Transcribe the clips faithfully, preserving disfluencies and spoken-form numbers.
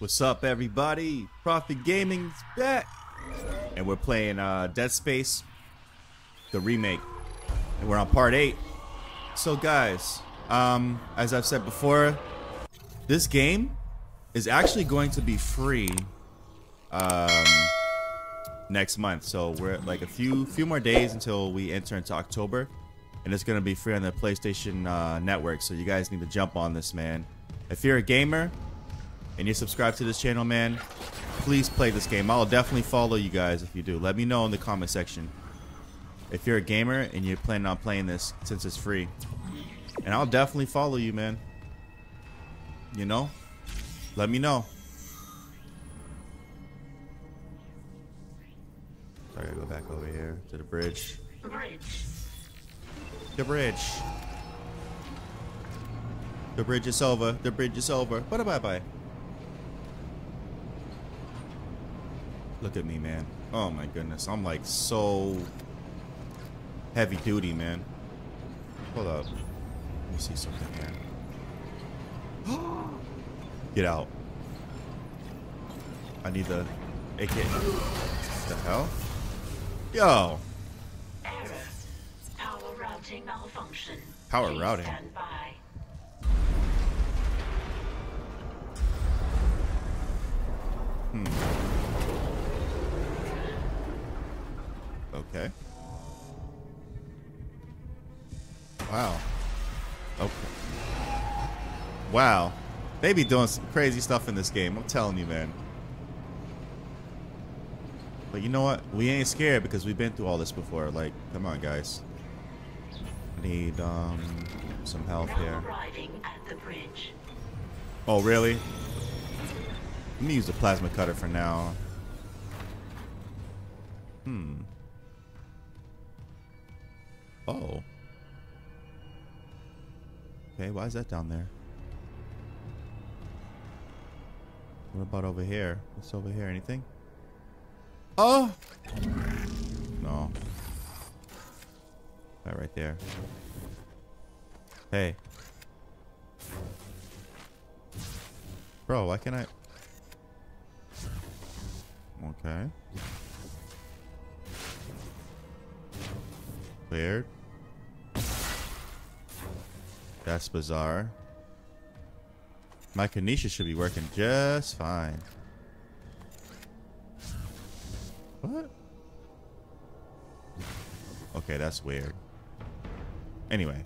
What's up, everybody? Profit Gaming's back, and we're playing uh, Dead Space, the remake, and we're on part eight. So, guys, um, as I've said before, this game is actually going to be free um, next month. So we're like a few few more days until we enter into October, and it's gonna be free on the PlayStation uh, network. So you guys need to jump on this, man. If you're a gamer and you subscribe to this channel, man, please play this game. I'll definitely follow you guys if you do. Let me know in the comment section if you're a gamer and you're planning on playing this since it's free, and I'll definitely follow you, man. You know, let me know. Sorry, I gotta go back over here to the bridge. The bridge. The bridge. The bridge is over. The bridge is over. Bye bye bye. Look at me, man. Oh my goodness. I'm like so heavy duty, man. Hold up. Let me see something here. Get out. I need the A K. What the hell? Yo. Error. Power routing malfunction. Power routing. Hmm. Okay. Wow. Okay. Wow. They be doing some crazy stuff in this game, I'm telling you, man. But you know what? We ain't scared because we've been through all this before. Like, come on, guys. I need um some help here. Oh, really? Let me use the plasma cutter for now. Hmm. Oh. Okay, why is that down there? What about over here? What's over here? Anything? Oh! No. That right there. Hey. Bro, why can't I? Okay. Cleared. That's bizarre. My kinesia should be working just fine. What? Okay, that's weird. Anyway.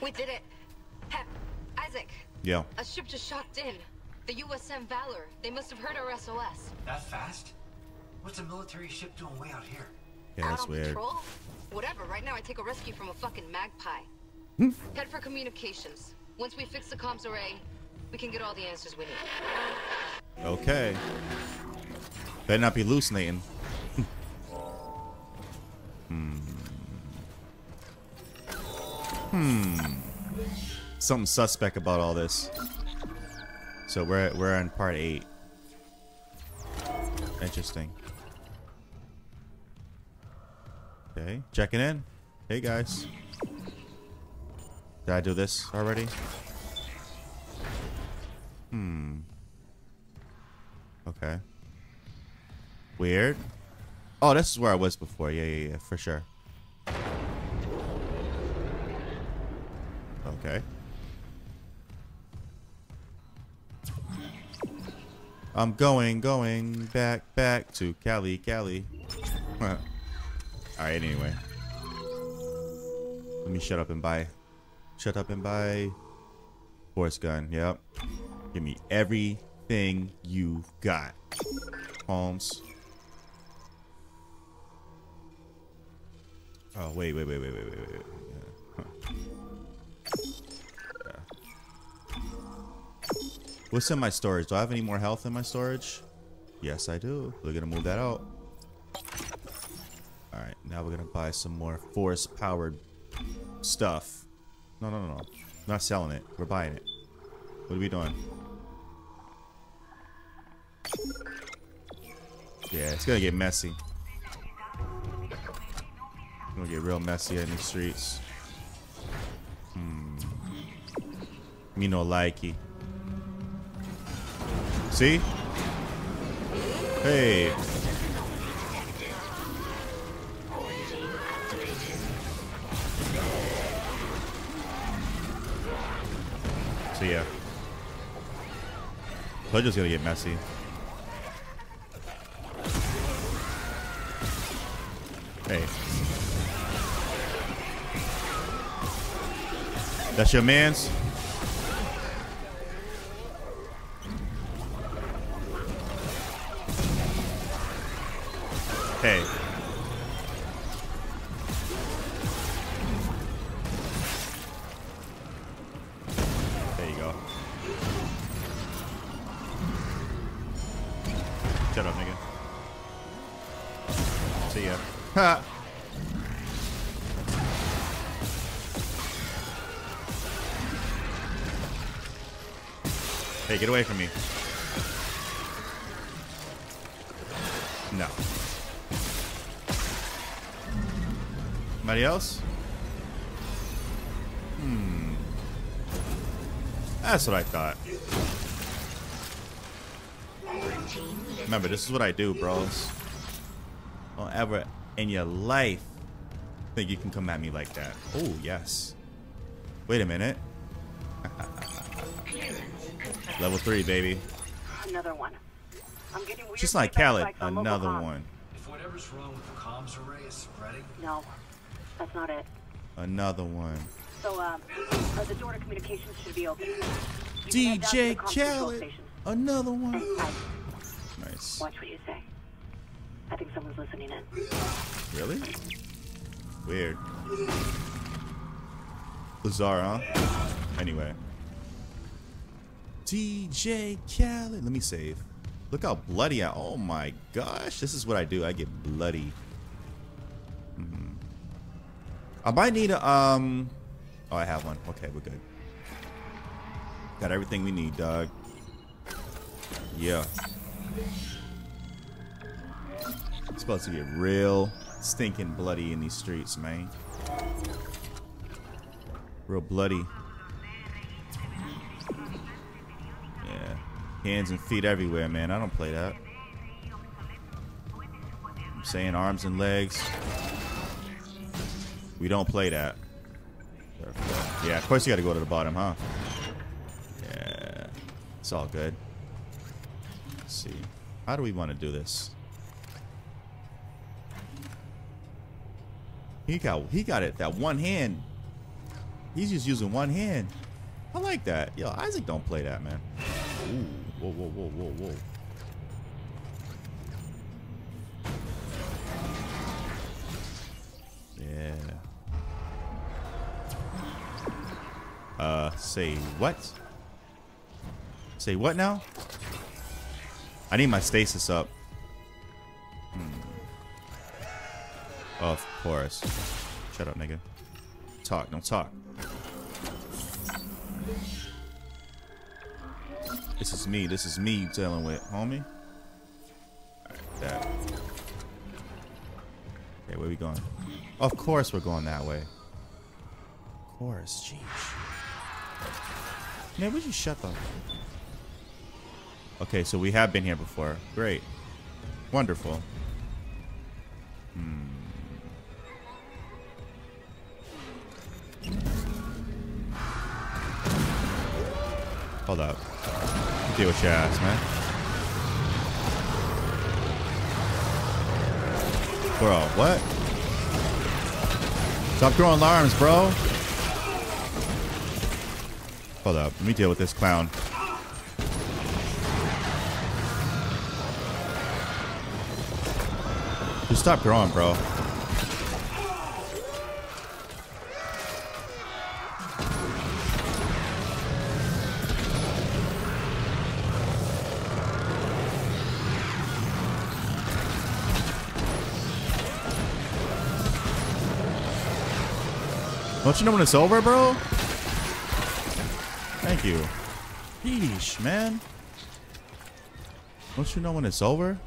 We did it. Hep, Isaac. Yeah. A ship just shocked in. The U S M Valor. They must have heard our S O S. That fast? What's a military ship doing way out here? Yeah, that's out on weird. Patrol? Whatever. Right now, I take a rescue from a fucking magpie. Hmm? Head for communications. Once we fix the comms array, we can get all the answers we need. Okay. Better not be loose, Nathan. hmm. Hmm. Something suspect about all this. So we're we're on part eight. Interesting. Okay, checking in. Hey guys. Did I do this already? Hmm. Okay. Weird. Oh, this is where I was before. Yeah, yeah, yeah, for sure. Okay. I'm going, going back, back to Cali, Cali. Alright, anyway. Let me shut up and buy. Shut up and buy. Force gun, yep. Give me everything you got. Holmes. Oh, wait, wait, wait, wait, wait, wait, wait. Yeah. Huh. What's in my storage? Do I have any more health in my storage? Yes, I do. We're gonna move that out. Alright, now we're gonna buy some more force powered stuff. No, no, no, no. Not selling it. We're buying it. What are we doing? Yeah, it's gonna get messy. It's gonna get real messy in these streets. Hmm. Me no likey. See? Hey. So yeah. Pledge's gonna get messy. Hey. That's your man's? Hey. There you go. Shut up, nigga. See ya. Ha! Hey, get away from me. No. Anybody else? Hmm. That's what I thought. Remember, this is what I do, bros. Don't ever in your life think you can come at me like that. Oh, yes. Wait a minute. Level three, baby. Another one. I'm getting weird. Just like Khaled, like another one. If whatever's wrong with the comms array is spreading. No, that's not it. Another one. So, um, uh, the door to communications should be open. You D J Khaled, another one. Hey, nice. Watch what you say. I think someone's listening in. Really? Weird. Bizarre, huh? Anyway. D J Khaled. Let me save. Look how bloody I... Oh my gosh. This is what I do. I get bloody. Mm-hmm. I might need a... um. Oh, I have one. Okay, we're good. Got everything we need, dog. Yeah. It's about to get real stinking bloody in these streets, man. Real bloody. Hands and feet everywhere, man. I don't play that. I'm saying arms and legs. We don't play that. Yeah, of course you gotta go to the bottom, huh? Yeah. It's all good. Let's see. How do we want to do this? He got he got it. That one hand. He's just using one hand. I like that. Yo, Isaac don't play that, man. Ooh. Whoa, whoa, whoa, whoa, whoa. Yeah. Uh, say what? Say what now? I need my stasis up. Hmm. Of course. Shut up, nigga. Talk, don't talk. This is me. This is me dealing with, homie. All right, that. Okay, where we going? Of course we're going that way. Of course, jeez. Man, would you shut up? Okay, so we have been here before. Great. Wonderful. Hmm. Hold up. Deal with your ass, man. Bro, what? Stop throwing alarms, bro. Hold up. Let me deal with this clown. Just stop throwing, bro. Don't you know when it's over, bro? Thank you. Yeesh, man. Don't you know when it's over?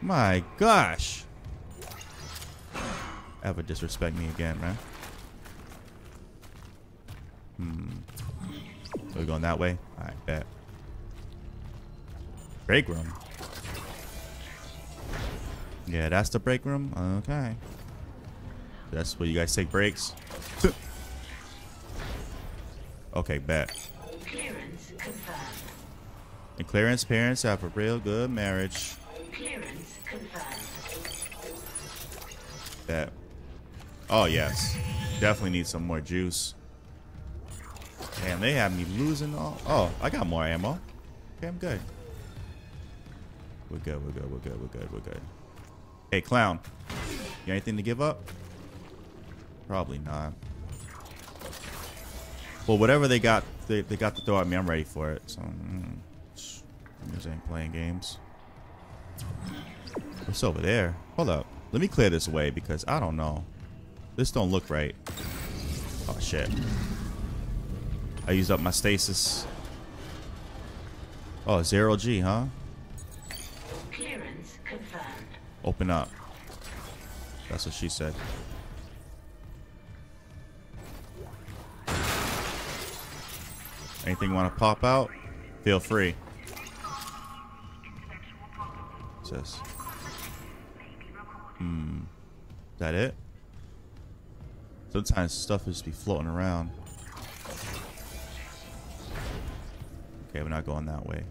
My gosh. Ever disrespect me again, man. Hmm. We're going that way? Alright, bet. Break room. Yeah, that's the break room. Okay. That's where you guys take breaks. Okay, bet. Clearance confirmed. And clearance parents have a real good marriage. Clearance confirmed. Bet. Oh, yes. Definitely need some more juice. Damn, they have me losing all. Oh, I got more ammo. Okay, I'm good. We're good, we're good, we're good, we're good, we're good. Hey, clown. You got anything to give up? Probably not. Well, whatever they got, they, they got to throw at me. I'm ready for it. So, mm, I just ain't playing games. What's over there? Hold up. Let me clear this way because I don't know. This don't look right. Oh, shit. I used up my stasis. Oh, zero G, huh? Clearance confirmed. Open up. That's what she said. Anything want to pop out? Feel free. What's this? Hmm. Is that it? Sometimes stuff just be floating around. Okay, we're not going that way.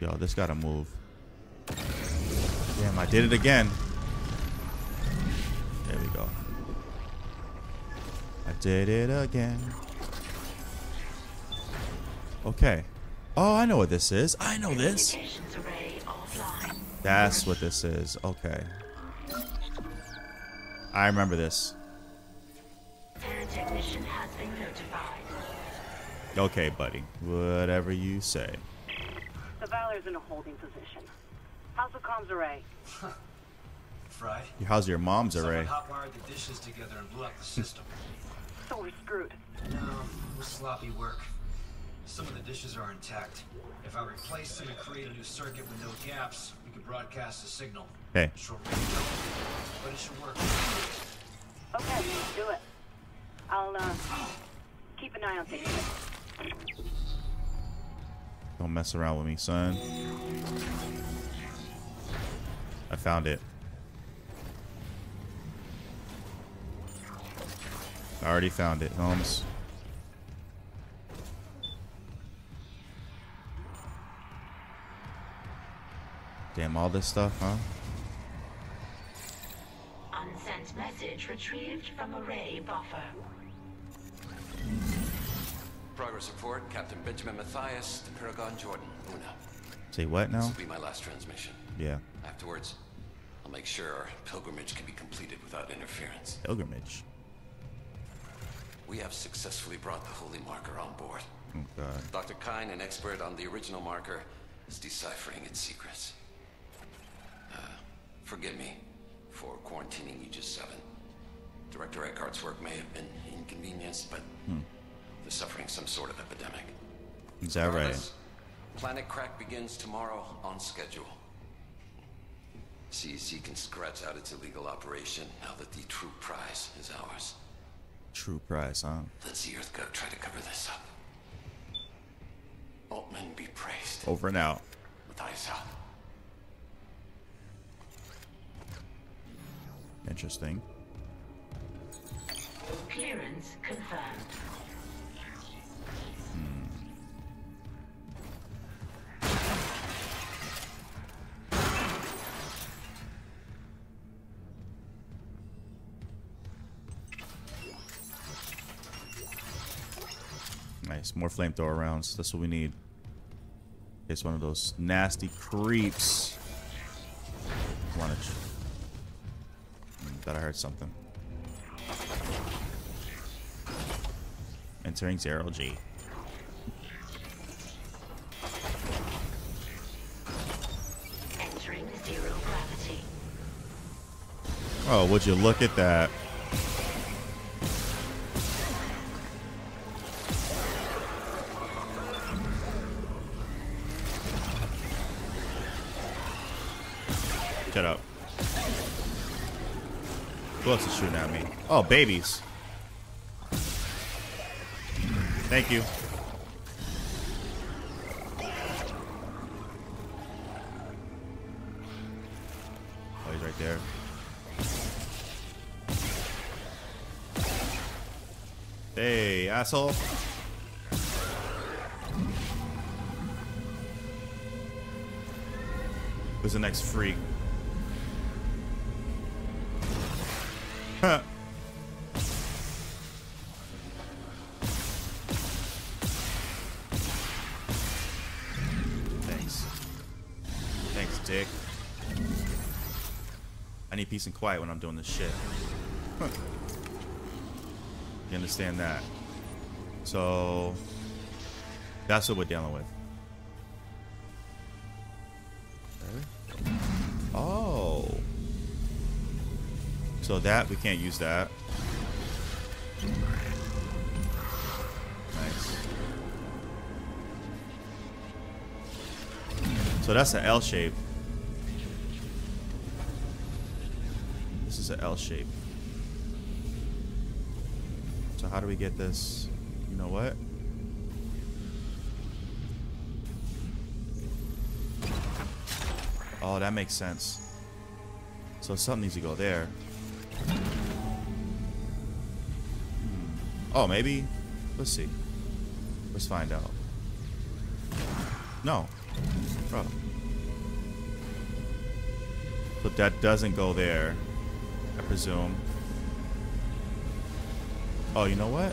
Yo, this gotta move. Damn, I did it again. There we go. I did it again. Okay. Oh, I know what this is. I know this. That's what this is. Okay. I remember this. Technician has been notified. Okay, buddy. Whatever you say. The Valor's in a holding position. How's the comms array? Huh. Fried. How's your mom's array? Someone hotwired the dishes together and blew up the system. So we're screwed. No, it was sloppy work. Some of the dishes are intact. If I replace them and create a new circuit with no gaps, we could broadcast a signal. Hey. Short range, but it should work. Okay, do it. I'll uh, keep an eye on things. Don't mess around with me, son. I found it. I already found it, Holmes. Damn, all this stuff, huh? Unsent message retrieved from array buffer. Progress report, Captain Benjamin Matthias to Paragon Jordan, Luna. Say what now? This will be my last transmission. Yeah. Afterwards, I'll make sure our pilgrimage can be completed without interference. Pilgrimage? We have successfully brought the holy marker on board. Oh, God. Doctor Kine, an expert on the original marker, is deciphering its secrets. Uh, forgive me for quarantining you just seven. Director Eckhart's work may have been inconvenienced, but hmm. they're suffering some sort of epidemic. Is that right? Planet Crack begins tomorrow on schedule. C E C can scratch out its illegal operation now that the true prize is ours. True prize, huh? Let's the Earth go try to cover this up. Altman be praised. Over and out. With Isaac. Interesting. Clearance confirmed. Hmm. Nice, more flamethrower rounds. That's what we need. It's one of those nasty creeps. Want to? Thought I heard something. Entering zero G. Entering zero gravity. Oh, would you look at that? Shut up. Who else is shooting at me? Oh, babies. Thank you. Hey, asshole. Who's the next freak? Huh. Thanks. Thanks, dick. I need peace and quiet when I'm doing this shit. Huh. You understand that? So that's what we're dealing with. Oh. So that, we can't use that. Nice. So that's an L shape. This is an L shape. So how do we get this? You know what? Oh, that makes sense. So something needs to go there. Oh, maybe. Let's see. Let's find out. No. Bro. But that doesn't go there, I presume. Oh, you know what?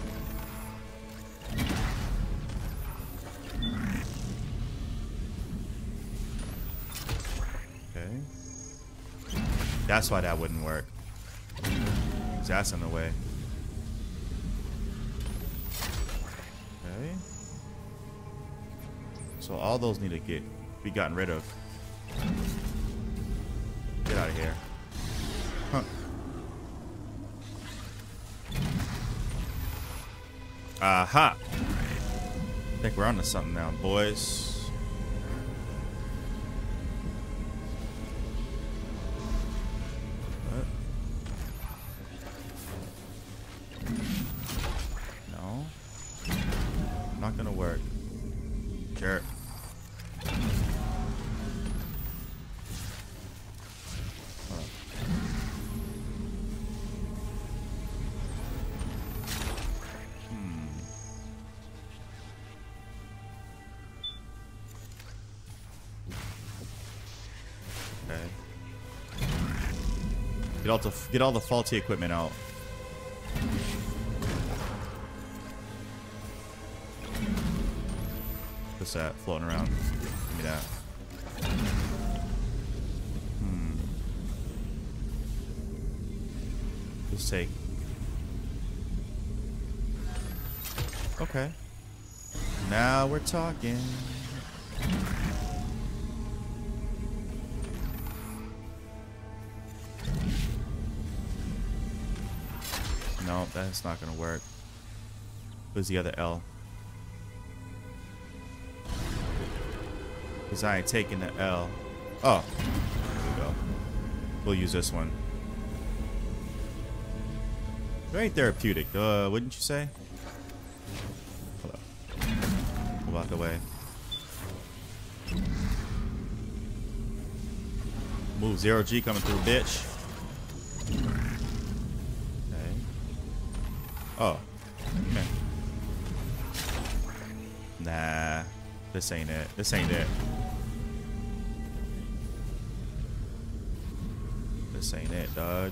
Okay. That's why that wouldn't work. Because that's in the way. Okay. So all those need to get be gotten rid of. Get out of here. Huh. Aha! I think we're onto something now, boys. What? No. Not gonna work. Jerk. Get all, the, get all the faulty equipment out. What's that floating around? Give me that. Hmm. Just take. Okay. Now we're talking. No, that's not gonna work. Where's the other L? Because I ain't taking the L. Oh, there we go. We'll use this one. Very therapeutic, uh, wouldn't you say? Hold up. Move out the way. Move, zero G coming through, bitch. Oh, man. Nah, this ain't it. This ain't it. This ain't it, dog.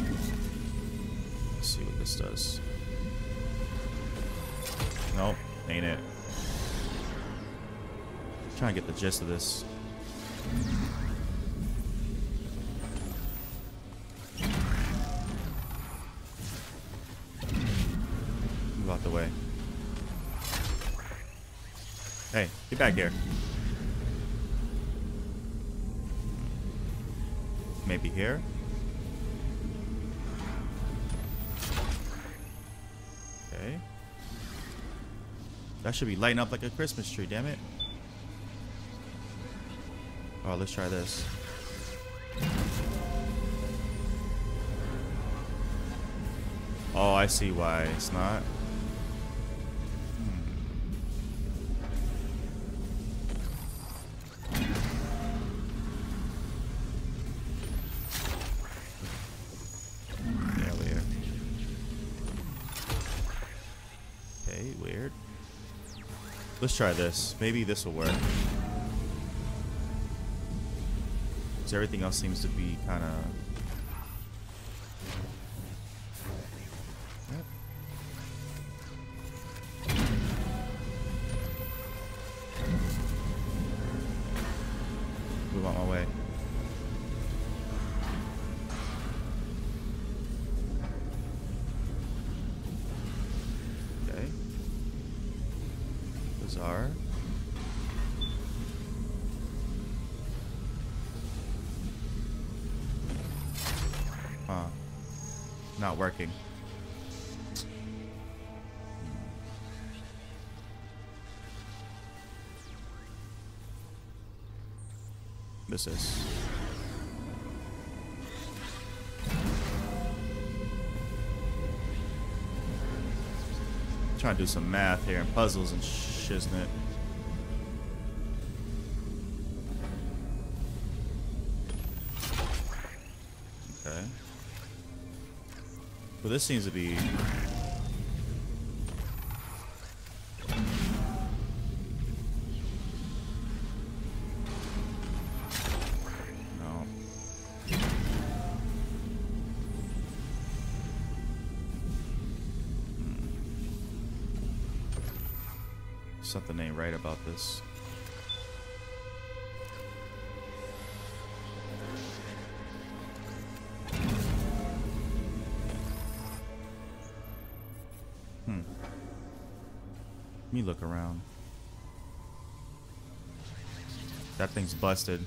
Let's see what this does. Nope, ain't it. I'm trying to get the gist of this. The way. Hey, get back here. Maybe here. Okay. That should be lighting up like a Christmas tree, damn it. Oh, let's try this. Oh, I see why it's not. Okay, weird. Let's try this. Maybe this will work. Because everything else seems to be kind of... Not working. This is. I'm trying to do some math here and puzzles and shiznit. Okay. Well, this seems to be... No. Hmm. Something ain't right about this. Let me look around. That thing's busted.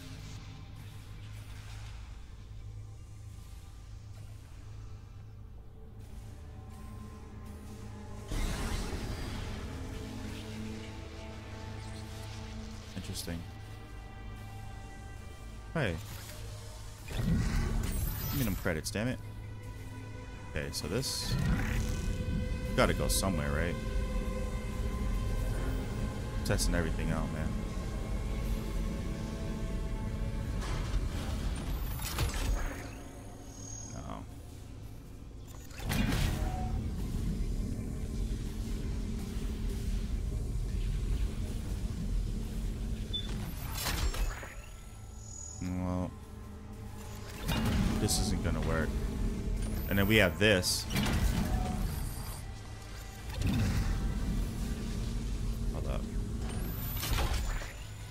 Interesting. Hey. Give me them credits, damn it. Okay, so this gotta go somewhere, right? Testing everything out, man. No. Well, this isn't gonna work. And then we have this.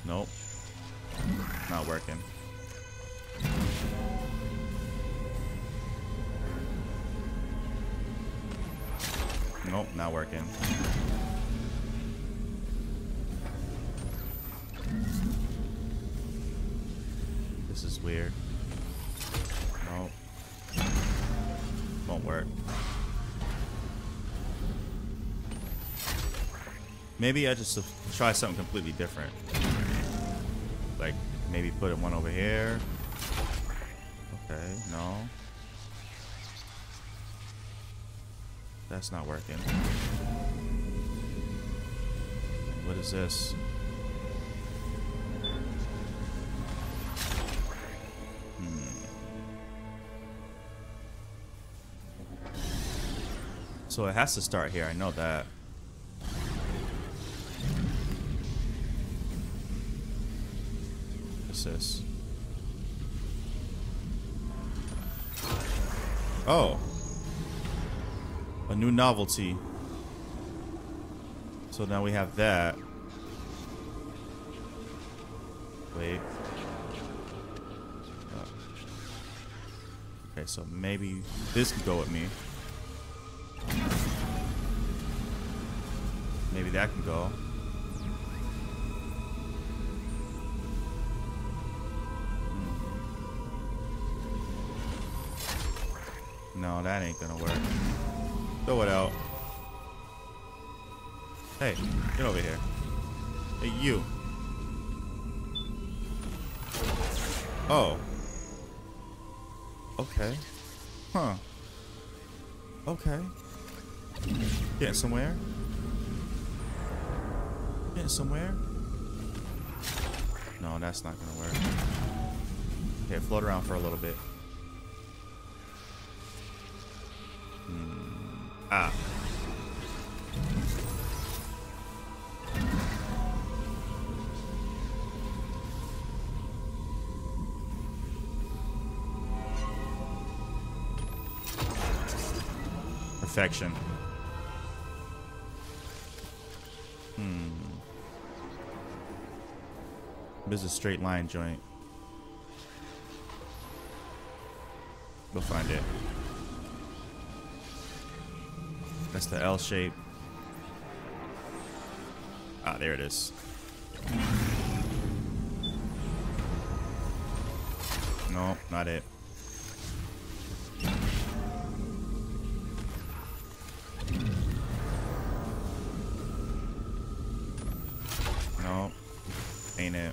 Nope. Not working. Nope, not working. This is weird. Nope. Won't work. Maybe I just try something completely different. Like, maybe put one over here. Okay, no. That's not working. What is this? Hmm. So it has to start here, I know that. This. Oh, a new novelty. So now we have that. Wait. Oh. Okay, so maybe this could go with me. Maybe that can go. No, that ain't gonna work. Throw it out. Hey, get over here. Hey, you. Oh. Okay. Huh. Okay. Getting somewhere. Getting somewhere. No, that's not gonna work. Okay, float around for a little bit. Ah. section. Hmm. This is a straight line joint. We'll find it. That's the L shape. Ah, there it is. No, not it. No, ain't it.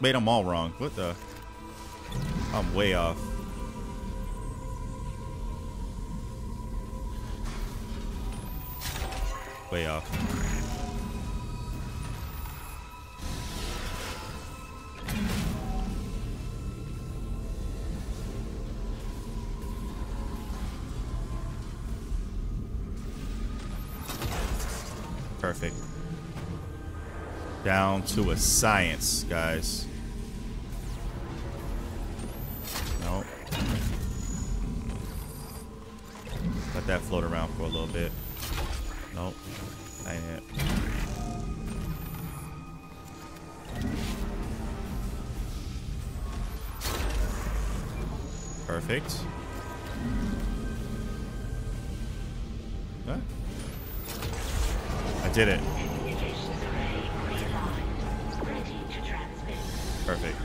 Wait, I'm all wrong. What the? I'm way off. Way off. Perfect. Down to a science, guys. Nope. Let that float around for a little bit. Nope. I ain't it. Perfect. Huh? I did it. Perfect.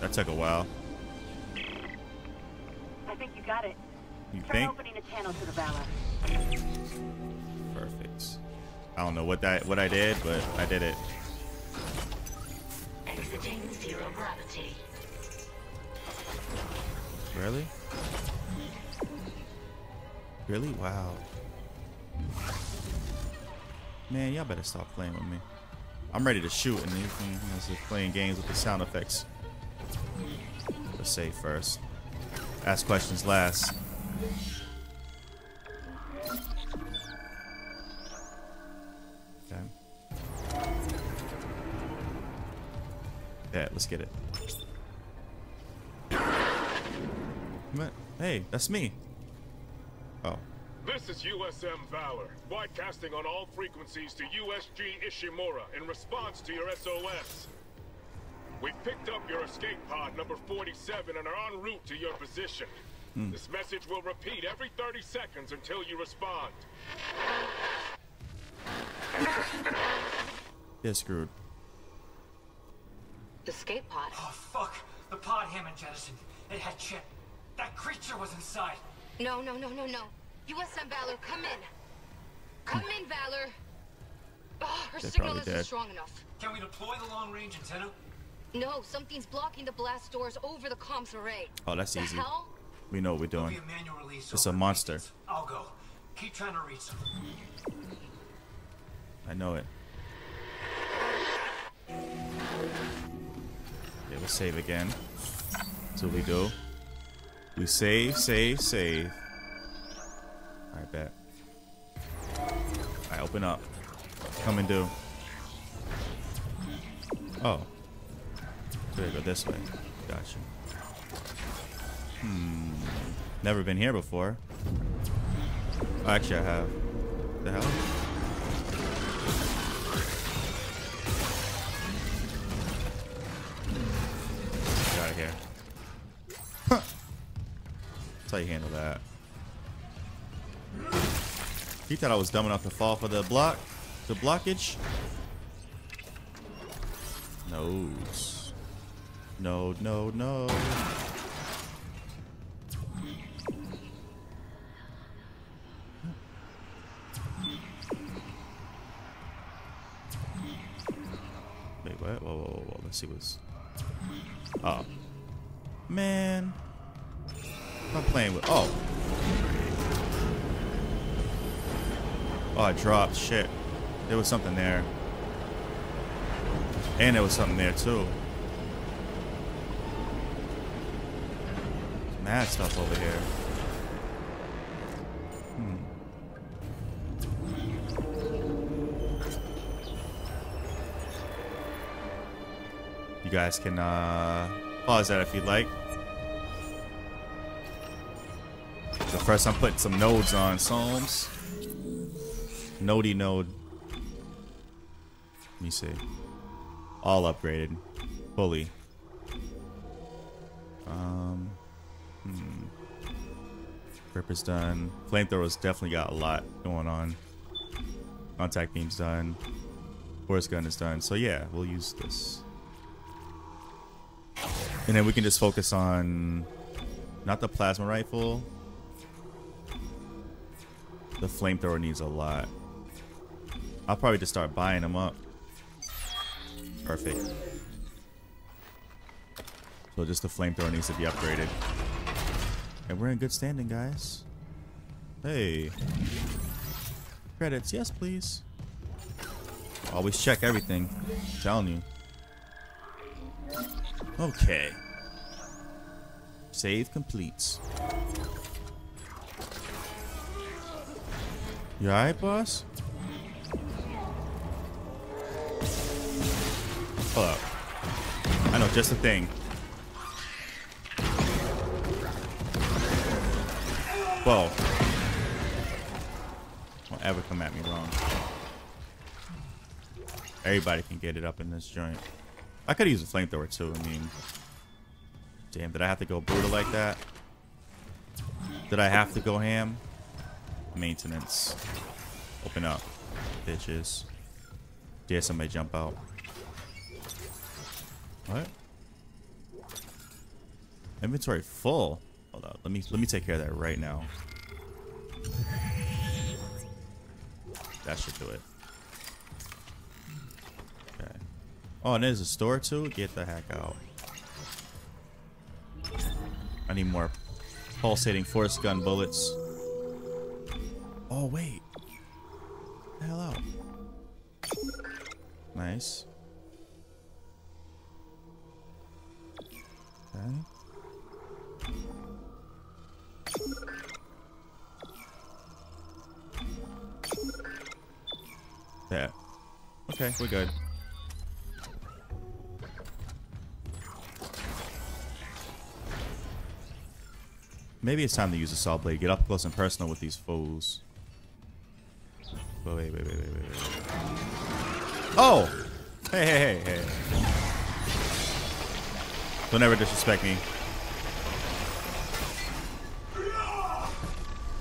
That took a while. I think you got it. You Try think? Opening a channel to the Valor. Perfect. I don't know what that what I did, but I did it. Exiting zero gravity. Really? Really? Wow. Man, y'all better stop playing with me. I'm ready to shoot, and you guys are playing games with the sound effects. Let's save first. Ask questions last. Yeah, let's get it. What? Hey, that's me. Oh. This is U S M Valor, broadcasting on all frequencies to U S G Ishimura in response to your S O S. We've picked up your escape pod number forty-seven and are en route to your position. Mm. This message will repeat every thirty seconds until you respond. They're screwed. The escape pod. Oh fuck! The pod Hammond jettisoned. It had Chen. That creature was inside. No, no, no, no, no. U S M Valor, come in. Come in, Valor. Oh, her They're signal isn't dead. strong enough. Can we deploy the long-range antenna? No, something's blocking the blast doors over the comms array. Oh, that's the easy. Hell? We know what we're doing. A it's a monster. Reasons. I'll go. Keep trying to reach them. I know it. We'll save again. So we go. We save, save, save. Alright, bet. Alright, open up. Come and do. Oh. There we go, this way. Gotcha. Hmm. Never been here before. Oh, actually, I have. The hell? Here. Huh. That's how you handle that. He thought I was dumb enough to fall for the block, the blockage. No, no, no, no. Wait, what? Whoa, whoa, whoa, whoa. Let's see what's. Oh. Man, I'm playing with. Oh, oh, I dropped shit. There was something there, and there was something there too. Mad stuff over here. Hmm. You guys can uh, pause that if you'd like. So first I'm putting some nodes on, Psalms. Nodey node. Let me see. All upgraded. Fully. Um, hmm. Ripper's done. Flamethrower's definitely got a lot going on. Contact beam's done. Force gun is done. So yeah, we'll use this. And then we can just focus on not the plasma rifle. The flamethrower needs a lot. I'll probably just start buying them up. Perfect. So just the flamethrower needs to be upgraded. And we're in good standing, guys. Hey. Credits, yes please. Always check everything. I'm telling you. Okay. Save completes. You alright, boss? Hold up. I know just the thing. Whoa. Don't ever come at me wrong. Everybody can get it up in this joint. I could use a flamethrower too. I mean, damn, did I have to go brutal like that? Did I have to go ham? Maintenance. Open up, bitches. Dare somebody jump out. What? Inventory full. Hold up. Let me let me take care of that right now. That should do it. Oh, and there's a store too? Get the heck out. I need more pulsating force gun bullets. Oh, wait. Get the hell out. Nice. Okay. Yeah. Okay, we're good. Maybe it's time to use a saw blade. Get up close and personal with these foes. Wait, wait, wait, wait, wait, wait. Oh! Hey, hey, hey, hey. Don't ever disrespect me.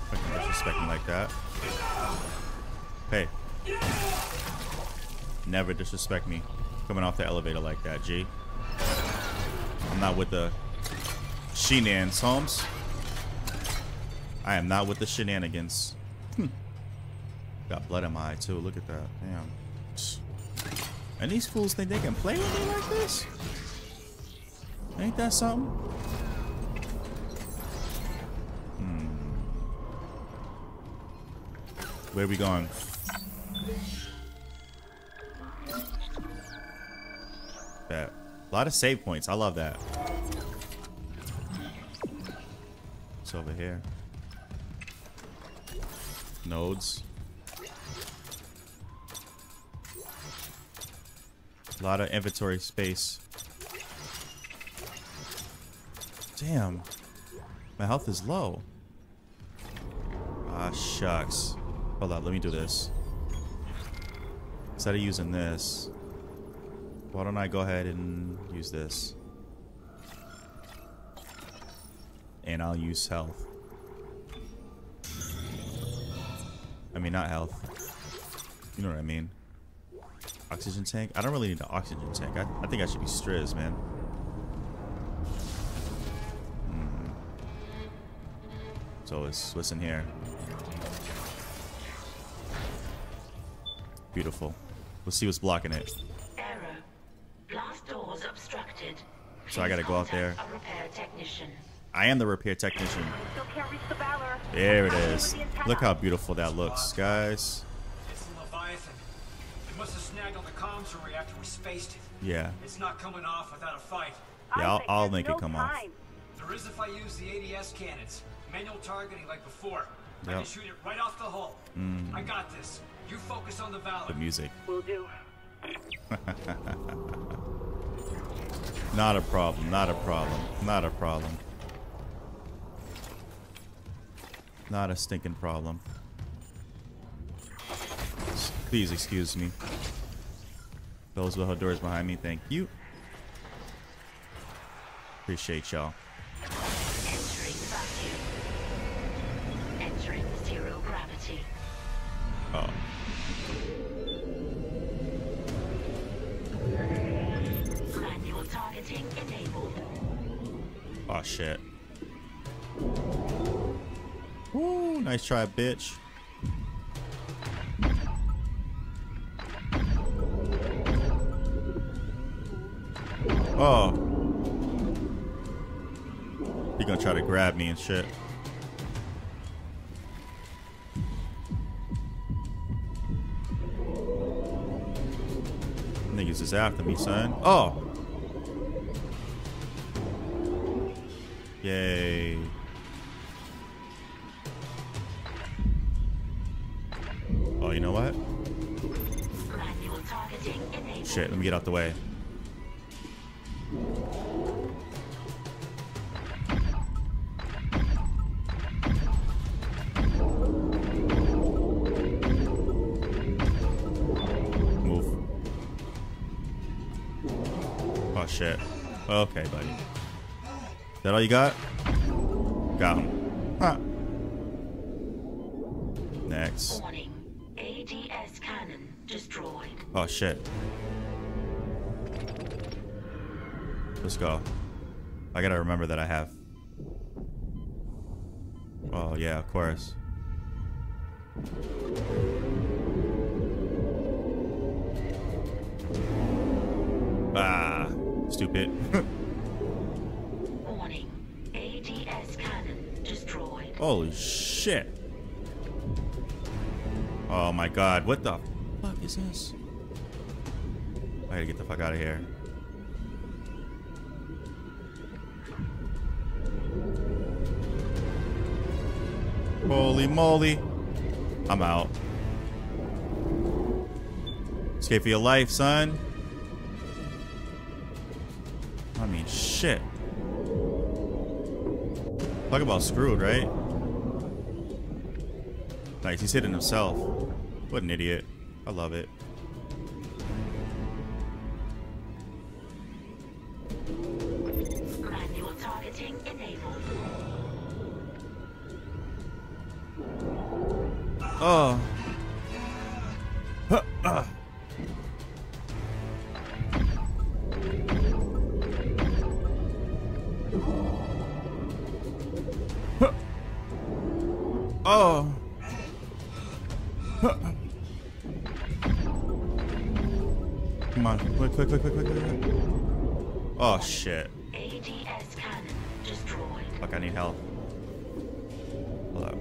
Fucking disrespect me like that. Hey. Never disrespect me. Coming off the elevator like that, G. I'm not with the shenanigans, Holmes. I am not with the shenanigans. Hm. Got blood in my eye too. Look at that. Damn. And these fools think they can play with me like this? Ain't that something? Hmm. Where are we going? Bet. A lot of save points. I love that. What's over here? Nodes. A lot of inventory space. Damn. My health is low. Ah, shucks. Hold on, let me do this. Instead of using this, why don't I go ahead and use this? And I'll use health. I mean, not health. You know what I mean. Oxygen tank. I don't really need an oxygen tank. I, I think I should be Striz, man. Mm. So it's what's in here. Beautiful. We'll see what's blocking it. Error. Blast doors obstructed. So I gotta go out there. A repair technician. I am the repair technician. Still can't reach the Valor. There it is. Look how beautiful that looks, guys. It's a Leviathan. It must have snagged on the comms array after we spaced it. Yeah. It's not coming off without a fight. Yeah, I'll, I'll make it come off. There is if I use the A D S cannons. Manual targeting like before. Yep. I can shoot it right off the hull. Mm. I got this. You focus on the Valor. The music. Will do. Not a problem, not a problem, not a problem. Not a stinking problem. Please excuse me. Those with doors behind me, thank you. Appreciate y'all. Entering vacuum. Entering zero gravity. Oh. Manual targeting enabled. Oh shit. Woo, nice try, bitch. Oh. He gonna try to grab me and shit. Niggas is after me, son. Oh. Yay. Oh, you know what? Shit, let me get out the way. Shit. Okay, buddy. Is that all you got? Got him. Huh. Next. Warning. A D S cannon destroyed. Oh shit. Let's go. I gotta remember that I have. Oh yeah, of course. Ah. Stupid. Warning. A D S cannon destroyed. Holy shit. Oh my god, what the fuck is this? I gotta get the fuck out of here. Holy moly. I'm out. Escape for your life, son. I mean, shit. Talk about screwed, right? Nice, he's hitting himself. What an idiot. I love it. Manual targeting enabled. Oh. Oh. Huh. Come on, quick, quick, quick, quick, quick, quick. Oh shit. A D S cannon destroyed. Fuck, I need help. Hold up.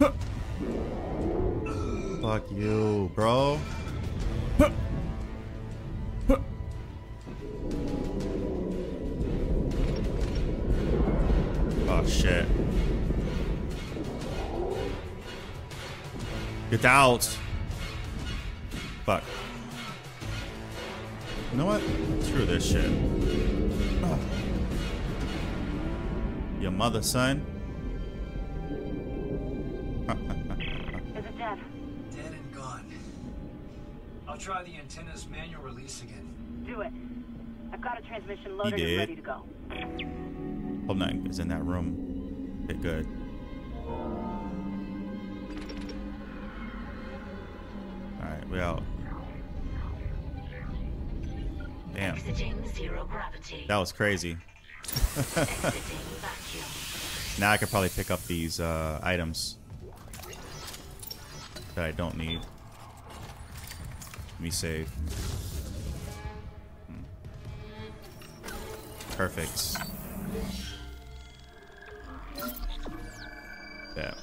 Huh. Fuck you, bro. Huh. Huh. Oh shit. Get out. Fuck. You know what? Screw this shit. Ugh. Your mother, son. Is it dead? Dead and gone. I'll try the antenna's manual release again. Do it. I've got a transmission loaded and ready to go. Hope nothing is in that room. Okay, good. Alright, we out. Damn. That was crazy. Now I could probably pick up these uh, items that I don't need. Let me save. Hmm. Perfect. Yeah.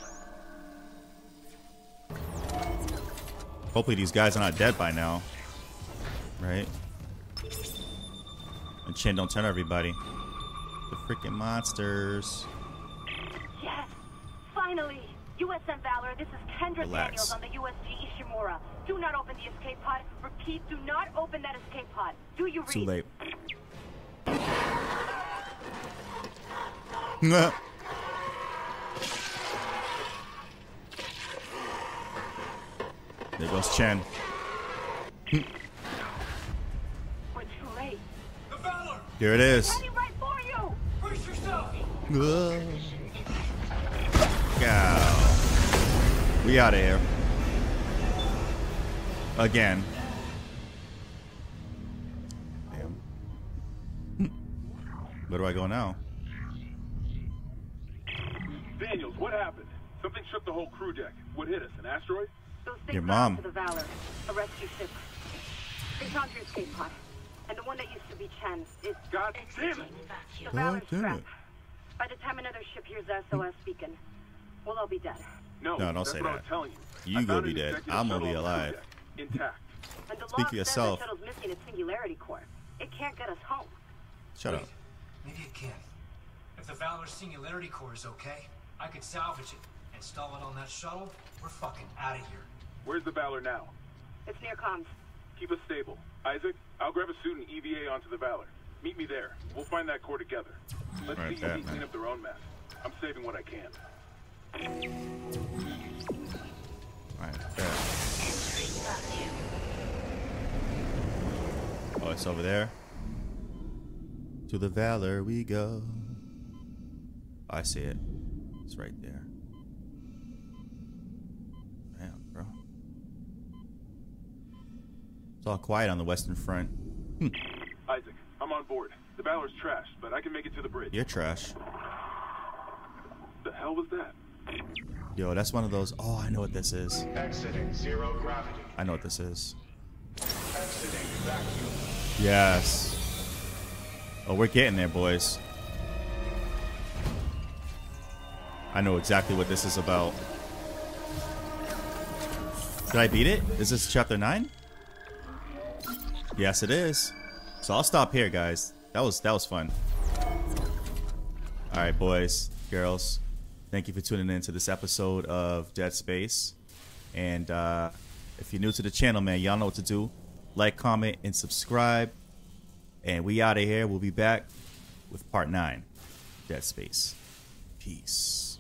Hopefully these guys are not dead by now. Right? And Chen don't turn everybody. The freaking monsters. Yes! Finally! U S M Valor, this is Kendra Relax. Daniels on the U S G Ishimura. Do not open the escape pod. Repeat, do not open that escape pod. Do you read? Too late. Nah. There goes Chen. We're too late. The Valor. Here it is. Heading right for you. Brace yourself. Uh. Go. We out of here. Again. Damn. Where do I go now? Daniels, what happened? Something shook the whole crew deck. What hit us? An asteroid? Those things Your mom. To the Valor, a rescue ship. They found your escape pod, and the one that used to be Chen's. It's God damn it! The Valor's trapped. By the time another ship hears S O S beacon, we'll all be dead. No, no, don't say that. I'm telling you, you gonna be dead. I'm gonna be alive. Intact. And the Speak for yourself. The shuttle's missing a singularity core. It can't get us home. Shut Wait, up. Maybe it can. If the Valor's singularity core is okay, I could salvage it, install it on that shuttle. We're fucking out of here. Where's the Valor now? It's near comms. Keep us stable. Isaac, I'll grab a suit and E V A onto the Valor. Meet me there. We'll find that core together. Let's right see if they clean up their own mess. I'm saving what I can. Right there. Oh, it's over there. To the Valor we go. I see it. It's right there. It's all quiet on the Western Front. Hm. Isaac, I'm on board. The Valor's trash, but I can make it to the bridge. You're trash. The hell was that? Yo, that's one of those. Oh, I know what this is. Exiting zero gravity. I know what this is. Exiting vacuum. Yes. Oh, we're getting there, boys. I know exactly what this is about. Did I beat it? Is this chapter nine? Yes, it is. So I'll stop here, guys. That was that was fun. All right, boys, girls. Thank you for tuning in to this episode of Dead Space. And uh, if you're new to the channel, man, y'all know what to do. Like, comment, and subscribe. And we out of here. We'll be back with part nine, Dead Space. Peace.